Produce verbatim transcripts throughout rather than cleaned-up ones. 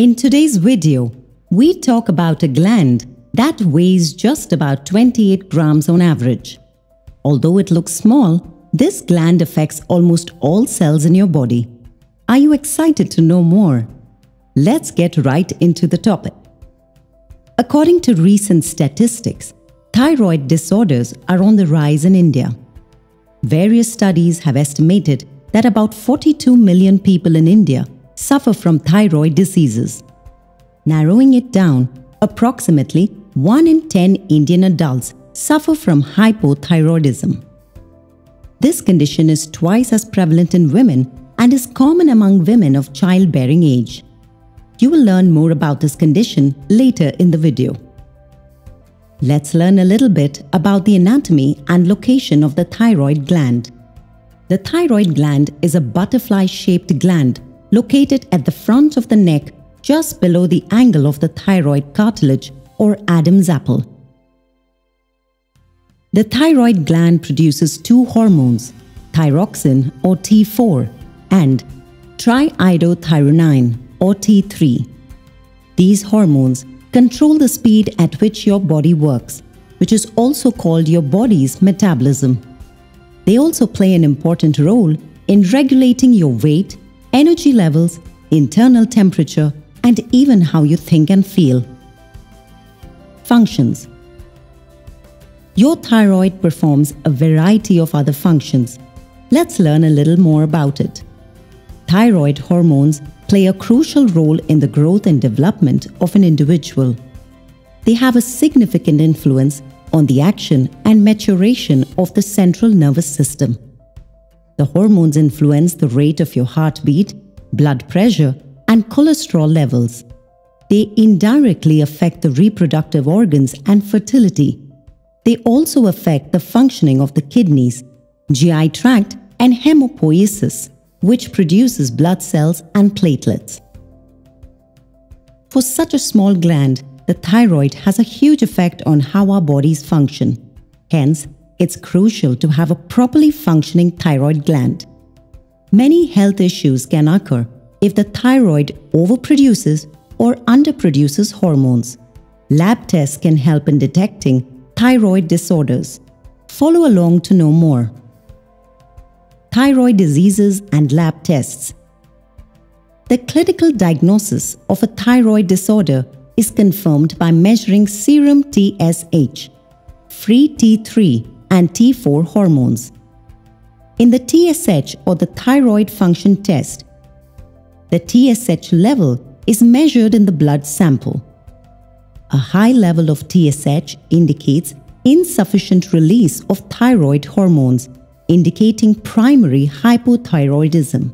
In today's video, we talk about a gland that weighs just about twenty-eight grams on average. Although it looks small, this gland affects almost all cells in your body. Are you excited to know more? Let's get right into the topic. According to recent statistics, thyroid disorders are on the rise in India. Various studies have estimated that about forty-two million people in India suffer from thyroid diseases. Narrowing it down, approximately one in ten Indian adults suffer from hypothyroidism. This condition is twice as prevalent in women and is common among women of childbearing age. You will learn more about this condition later in the video. Let's learn a little bit about the anatomy and location of the thyroid gland. The thyroid gland is a butterfly-shaped gland located at the front of the neck just below the angle of the thyroid cartilage or Adam's apple. The thyroid gland produces two hormones, thyroxine or T four and triiodothyronine or T three. These hormones control the speed at which your body works, which is also called your body's metabolism. They also play an important role in regulating your weight, energy levels, internal temperature, and even how you think and feel. Functions. Your thyroid performs a variety of other functions. Let's learn a little more about it. Thyroid hormones play a crucial role in the growth and development of an individual. They have a significant influence on the action and maturation of the central nervous system. The hormones influence the rate of your heartbeat, blood pressure, and cholesterol levels. They indirectly affect the reproductive organs and fertility. They also affect the functioning of the kidneys, G I tract, and hematopoiesis, which produces blood cells and platelets. For such a small gland, the thyroid has a huge effect on how our bodies function. Hence, it's crucial to have a properly functioning thyroid gland. Many health issues can occur if the thyroid overproduces or underproduces hormones. Lab tests can help in detecting thyroid disorders. Follow along to know more. Thyroid diseases and lab tests. The clinical diagnosis of a thyroid disorder is confirmed by measuring serum T S H, free T three and T four hormones. In the T S H or the thyroid function test, the T S H level is measured in the blood sample. A high level of T S H indicates insufficient release of thyroid hormones, indicating primary hypothyroidism.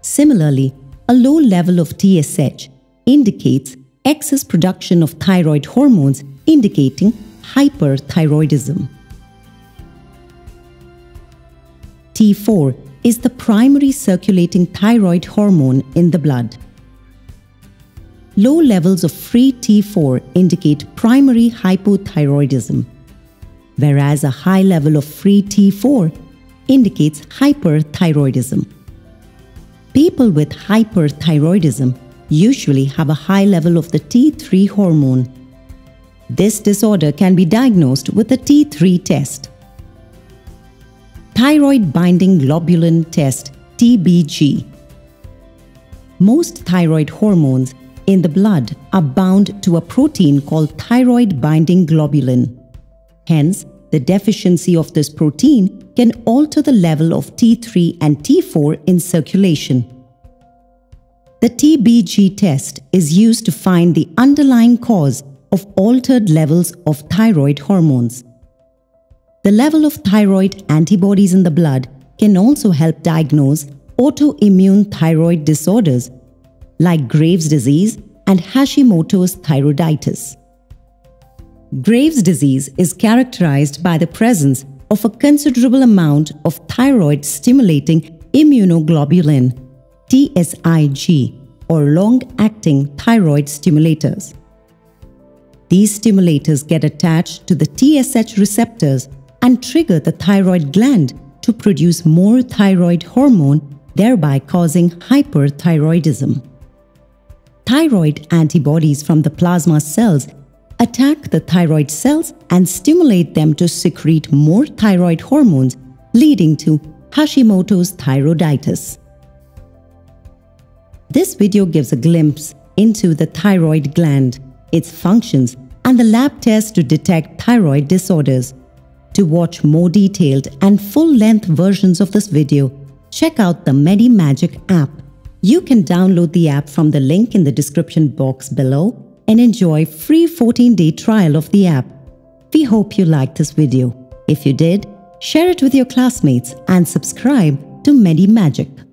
Similarly, a low level of T S H indicates excess production of thyroid hormones, indicating hyperthyroidism. T four is the primary circulating thyroid hormone in the blood. Low levels of free T four indicate primary hypothyroidism, whereas a high level of free T four indicates hyperthyroidism. People with hyperthyroidism usually have a high level of the T three hormone. This disorder can be diagnosed with a T three test. Thyroid binding globulin test T B G. Most thyroid hormones in the blood are bound to a protein called thyroid binding globulin. Hence, the deficiency of this protein can alter the level of T three and T four in circulation. The T B G test is used to find the underlying cause of altered levels of thyroid hormones. The level of thyroid antibodies in the blood can also help diagnose autoimmune thyroid disorders like Graves' disease and Hashimoto's thyroiditis. Graves' disease is characterized by the presence of a considerable amount of thyroid-stimulating immunoglobulin, T S I G, or long-acting thyroid stimulators. These stimulators get attached to the T S H receptors and trigger the thyroid gland to produce more thyroid hormone, thereby causing hyperthyroidism. thyroid antibodies from the plasma cells attack the thyroid cells and stimulate them to secrete more thyroid hormones, leading to Hashimoto's thyroiditis. This video gives a glimpse into the thyroid gland, its functions, and the lab tests to detect thyroid disorders. To watch more detailed and full-length versions of this video, check out the MediMagic app. You can download the app from the link in the description box below and enjoy a free fourteen day trial of the app. We hope you liked this video. If you did, share it with your classmates and subscribe to MediMagic.